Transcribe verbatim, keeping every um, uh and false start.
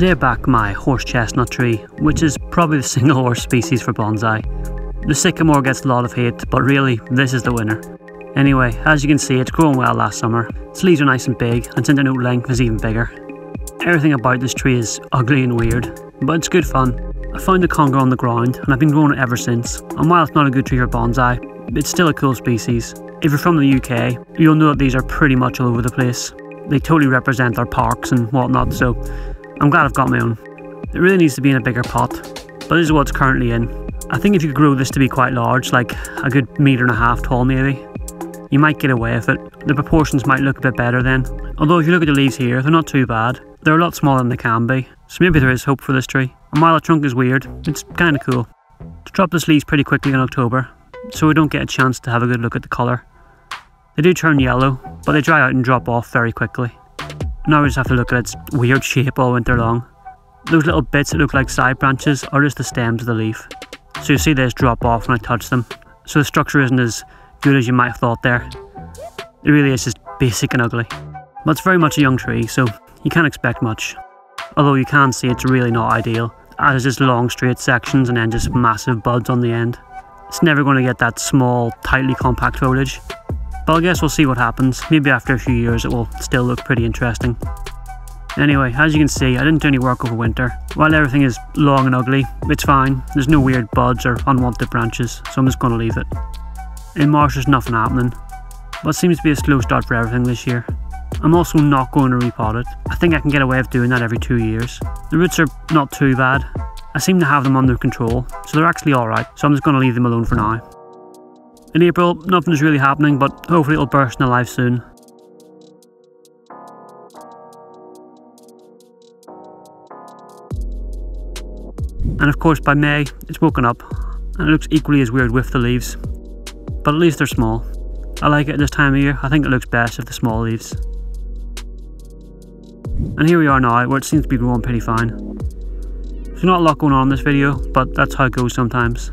There back my horse chestnut tree, which is probably the single worst species for bonsai. The sycamore gets a lot of hate, but really, this is the winner. Anyway, as you can see, it's grown well last summer. Its leaves are nice and big, and since the root length is even bigger. Everything about this tree is ugly and weird, but it's good fun. I found the conger on the ground, and I've been growing it ever since, and while it's not a good tree for bonsai, it's still a cool species. If you're from the U K, you'll know that these are pretty much all over the place. They totally represent our parks and whatnot, so I'm glad I've got my own. It really needs to be in a bigger pot, but this is what it's currently in. I think if you grow this to be quite large, like a good metre and a half tall maybe, you might get away with it. The proportions might look a bit better then. Although if you look at the leaves here, they're not too bad. They're a lot smaller than they can be, so maybe there is hope for this tree. And while the trunk is weird, it's kinda cool. To drop this leaves pretty quickly in October, so we don't get a chance to have a good look at the colour. They do turn yellow, but they dry out and drop off very quickly. Now we just have to look at its weird shape all winter long. Those little bits that look like side branches are just the stems of the leaf. So you see they just drop off when I touch them. So the structure isn't as good as you might have thought there. It really is just basic and ugly. But it's very much a young tree, so you can't expect much. Although you can see it's really not ideal, as it's just long straight sections and then just massive buds on the end. It's never going to get that small, tightly compact foliage. But I guess we'll see what happens. Maybe after a few years it will still look pretty interesting. Anyway, as you can see, I didn't do any work over winter. While everything is long and ugly, it's fine. There's no weird buds or unwanted branches, so I'm just going to leave it. In March there's nothing happening, but it seems to be a slow start for everything this year. I'm also not going to repot it. I think I can get away with doing that every two years. The roots are not too bad. I seem to have them under control, so they're actually alright, so I'm just going to leave them alone for now. In April, nothing's really happening, but hopefully it'll burst into life soon. And of course by May, it's woken up, and it looks equally as weird with the leaves. But at least they're small. I like it at this time of year. I think it looks best with the small leaves. And here we are now, where it seems to be growing pretty fine. There's not a lot going on in this video, but that's how it goes sometimes.